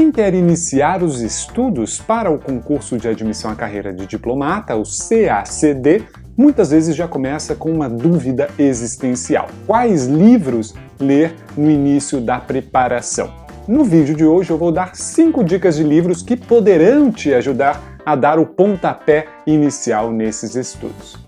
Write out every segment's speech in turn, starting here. Quem quer iniciar os estudos para o concurso de admissão à carreira de diplomata, o CACD, muitas vezes já começa com uma dúvida existencial. Quais livros ler no início da preparação? No vídeo de hoje eu vou dar 5 dicas de livros que poderão te ajudar a dar o pontapé inicial nesses estudos.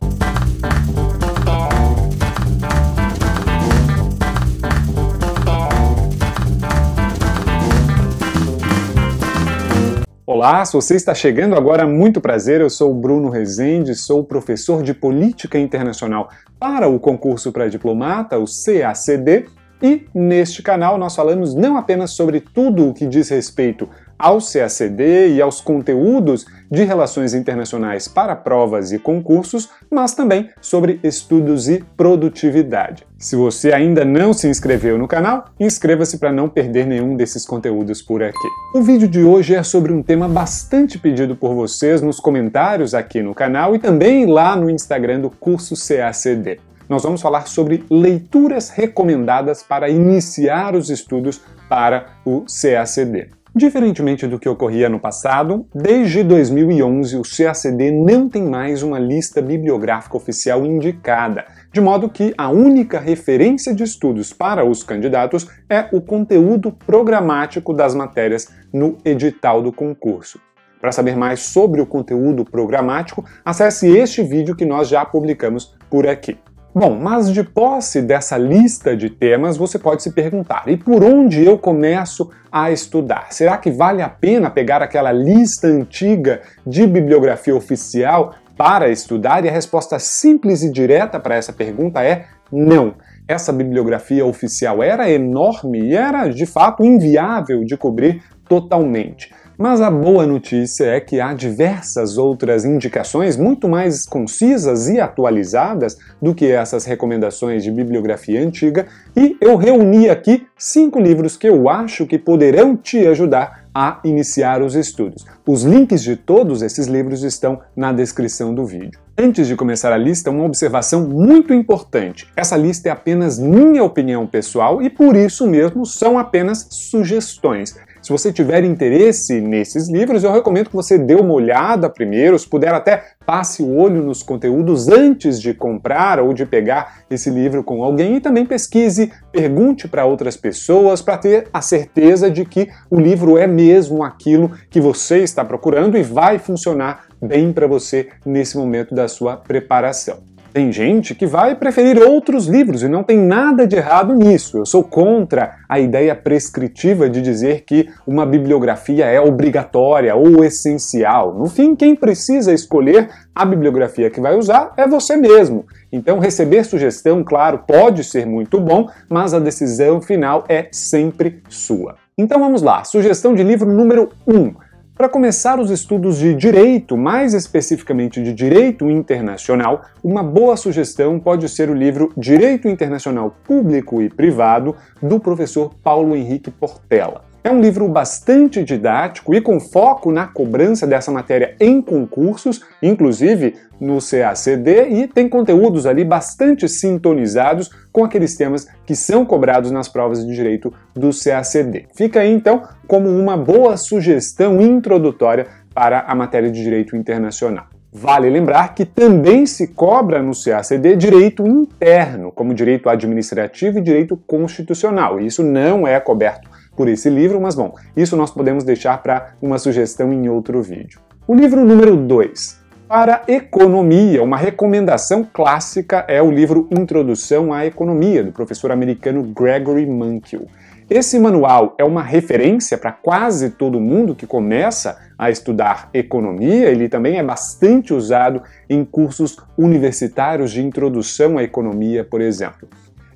Olá, se você está chegando agora, muito prazer, eu sou o Bruno Rezende, sou professor de Política Internacional para o concurso para diplomata, o CACD, e neste canal nós falamos não apenas sobre tudo o que diz respeito ao CACD e aos conteúdos de relações internacionais para provas e concursos, mas também sobre estudos e produtividade. Se você ainda não se inscreveu no canal, inscreva-se para não perder nenhum desses conteúdos por aqui. O vídeo de hoje é sobre um tema bastante pedido por vocês nos comentários aqui no canal e também lá no Instagram do curso CACD. Nós vamos falar sobre leituras recomendadas para iniciar os estudos para o CACD. Diferentemente do que ocorria no passado, desde 2011 o CACD não tem mais uma lista bibliográfica oficial indicada, de modo que a única referência de estudos para os candidatos é o conteúdo programático das matérias no edital do concurso. Para saber mais sobre o conteúdo programático, acesse este vídeo que nós já publicamos por aqui. Bom, mas de posse dessa lista de temas, você pode se perguntar, e por onde eu começo a estudar? Será que vale a pena pegar aquela lista antiga de bibliografia oficial para estudar? E a resposta simples e direta para essa pergunta é não. Essa bibliografia oficial era enorme e era, de fato, inviável de cobrir totalmente. Mas a boa notícia é que há diversas outras indicações muito mais concisas e atualizadas do que essas recomendações de bibliografia antiga, e eu reuni aqui 5 livros que eu acho que poderão te ajudar a iniciar os estudos. Os links de todos esses livros estão na descrição do vídeo. Antes de começar a lista, uma observação muito importante. Essa lista é apenas minha opinião pessoal e por isso mesmo são apenas sugestões. Se você tiver interesse nesses livros, eu recomendo que você dê uma olhada primeiro, se puder até passe o olho nos conteúdos antes de comprar ou de pegar esse livro com alguém e também pesquise, pergunte para outras pessoas para ter a certeza de que o livro é mesmo aquilo que você está procurando e vai funcionar bem para você nesse momento da sua preparação. Tem gente que vai preferir outros livros e não tem nada de errado nisso. Eu sou contra a ideia prescritiva de dizer que uma bibliografia é obrigatória ou essencial. No fim, quem precisa escolher a bibliografia que vai usar é você mesmo. Então, receber sugestão, claro, pode ser muito bom, mas a decisão final é sempre sua. Então vamos lá, sugestão de livro número 1. Para começar os estudos de Direito, mais especificamente de Direito Internacional, uma boa sugestão pode ser o livro Direito Internacional Público e Privado, do professor Paulo Henrique Portela. É um livro bastante didático e com foco na cobrança dessa matéria em concursos, inclusive no CACD, e tem conteúdos ali bastante sintonizados com aqueles temas que são cobrados nas provas de direito do CACD. Fica aí, então, como uma boa sugestão introdutória para a matéria de direito internacional. Vale lembrar que também se cobra no CACD direito interno, como direito administrativo e direito constitucional, e isso não é coberto por esse livro, mas bom, isso nós podemos deixar para uma sugestão em outro vídeo. O livro número 2. Para economia, uma recomendação clássica é o livro Introdução à Economia, do professor americano Gregory Mankiw. Esse manual é uma referência para quase todo mundo que começa a estudar economia, ele também é bastante usado em cursos universitários de introdução à economia, por exemplo.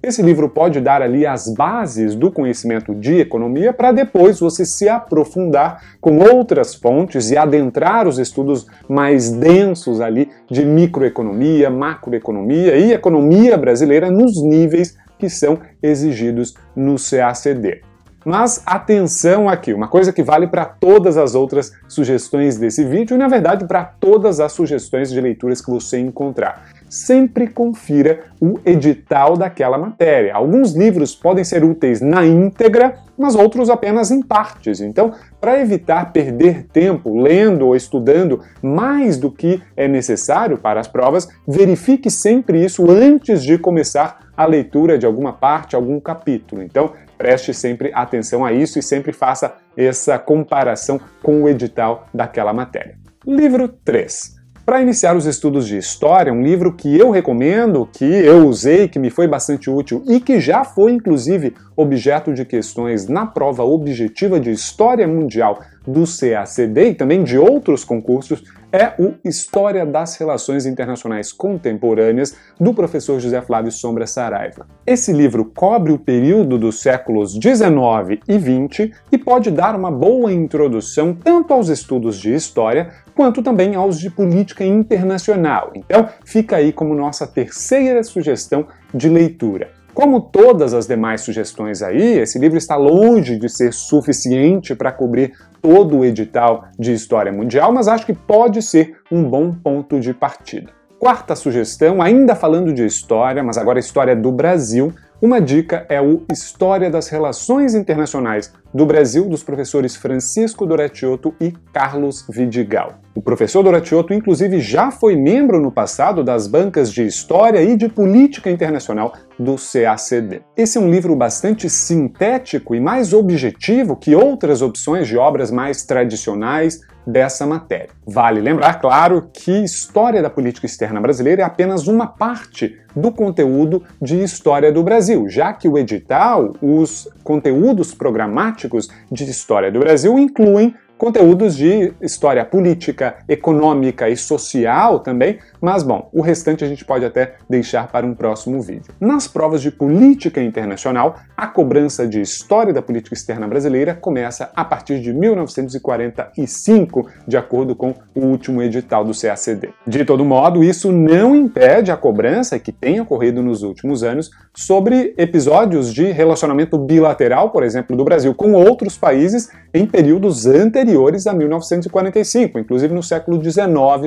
Esse livro pode dar ali as bases do conhecimento de economia para depois você se aprofundar com outras fontes e adentrar os estudos mais densos ali de microeconomia, macroeconomia e economia brasileira nos níveis que são exigidos no CACD. Mas atenção aqui, uma coisa que vale para todas as outras sugestões desse vídeo e, na verdade, para todas as sugestões de leituras que você encontrar. sempre confira o edital daquela matéria. Alguns livros podem ser úteis na íntegra, mas outros apenas em partes. Então, para evitar perder tempo lendo ou estudando mais do que é necessário para as provas, verifique sempre isso antes de começar a leitura de alguma parte, algum capítulo. Então, preste sempre atenção a isso e sempre faça essa comparação com o edital daquela matéria. Livro 3. Para iniciar os estudos de história, um livro que eu recomendo, que eu usei, que me foi bastante útil e que já foi, inclusive, objeto de questões na prova objetiva de História Mundial do CACD e também de outros concursos, é o História das Relações Internacionais Contemporâneas, do professor José Flávio Sombra Saraiva. Esse livro cobre o período dos séculos XIX e XX e pode dar uma boa introdução tanto aos estudos de história quanto também aos de política internacional. Então, fica aí como nossa terceira sugestão de leitura. Como todas as demais sugestões aí, esse livro está longe de ser suficiente para cobrir todo o edital de História Mundial, mas acho que pode ser um bom ponto de partida. Quarta sugestão, ainda falando de história, mas agora história do Brasil, uma dica é o História das Relações Internacionais do Brasil, dos professores Francisco Doratioto e Carlos Vidigal. O professor Doratioto, inclusive, já foi membro no passado das bancas de História e de Política Internacional do CACD. Esse é um livro bastante sintético e mais objetivo que outras opções de obras mais tradicionais dessa matéria. Vale lembrar, claro, que História da Política Externa Brasileira é apenas uma parte do conteúdo de História do Brasil, já que o edital, os conteúdos programáticos de História do Brasil incluem conteúdos de história política, econômica e social também, mas bom, o restante a gente pode até deixar para um próximo vídeo. Nas provas de política internacional, a cobrança de História da Política Externa Brasileira começa a partir de 1945, de acordo com o último edital do CACD. De todo modo, isso não impede a cobrança que tem ocorrido nos últimos anos sobre episódios de relacionamento bilateral, por exemplo, do Brasil com outros países em períodos anteriores a 1945, inclusive no século XIX,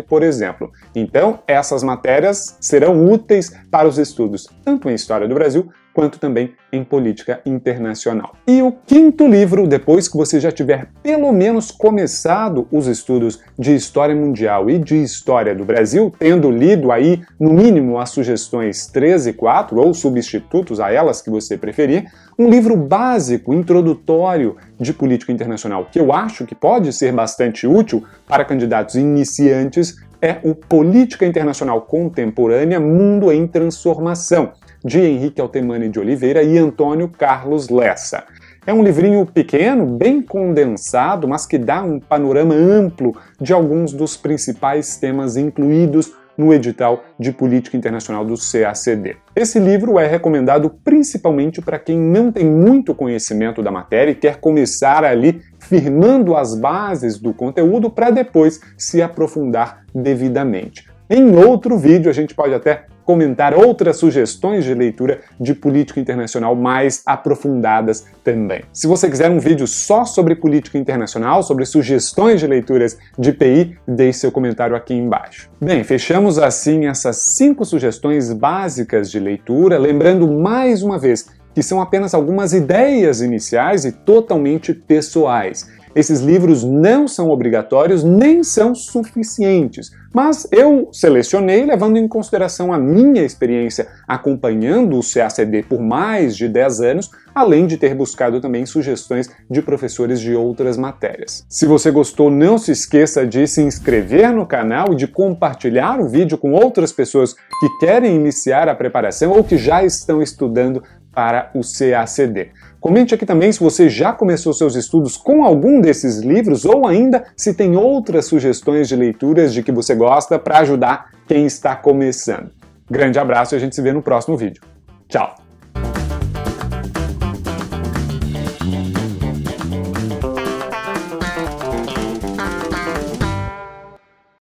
por exemplo. Então, essas matérias serão úteis para os estudos, tanto em História do Brasil, quanto também em Política Internacional. E o quinto livro, depois que você já tiver pelo menos começado os estudos de História Mundial e de História do Brasil, tendo lido aí, no mínimo, as sugestões 3 e 4, ou substitutos a elas que você preferir, um livro básico, introdutório de Política Internacional, que eu acho que pode ser bastante útil para candidatos iniciantes, é o Política Internacional Contemporânea, Mundo em Transformação, de Henrique Altemani de Oliveira e Antônio Carlos Lessa. É um livrinho pequeno, bem condensado, mas que dá um panorama amplo de alguns dos principais temas incluídos no edital de Política Internacional do CACD. Esse livro é recomendado principalmente para quem não tem muito conhecimento da matéria e quer começar ali firmando as bases do conteúdo para depois se aprofundar devidamente. Em outro vídeo a gente pode até comentar outras sugestões de leitura de política internacional mais aprofundadas também. Se você quiser um vídeo só sobre política internacional, sobre sugestões de leituras de PI, deixe seu comentário aqui embaixo. Bem, fechamos assim essas 5 sugestões básicas de leitura, lembrando mais uma vez que são apenas algumas ideias iniciais e totalmente pessoais. Esses livros não são obrigatórios, nem são suficientes, mas eu selecionei levando em consideração a minha experiência acompanhando o CACD por mais de 10 anos, além de ter buscado também sugestões de professores de outras matérias. Se você gostou, não se esqueça de se inscrever no canal e de compartilhar o vídeo com outras pessoas que querem iniciar a preparação ou que já estão estudando para o CACD. Comente aqui também se você já começou seus estudos com algum desses livros ou ainda se tem outras sugestões de leituras de que você gosta para ajudar quem está começando. Grande abraço e a gente se vê no próximo vídeo. Tchau!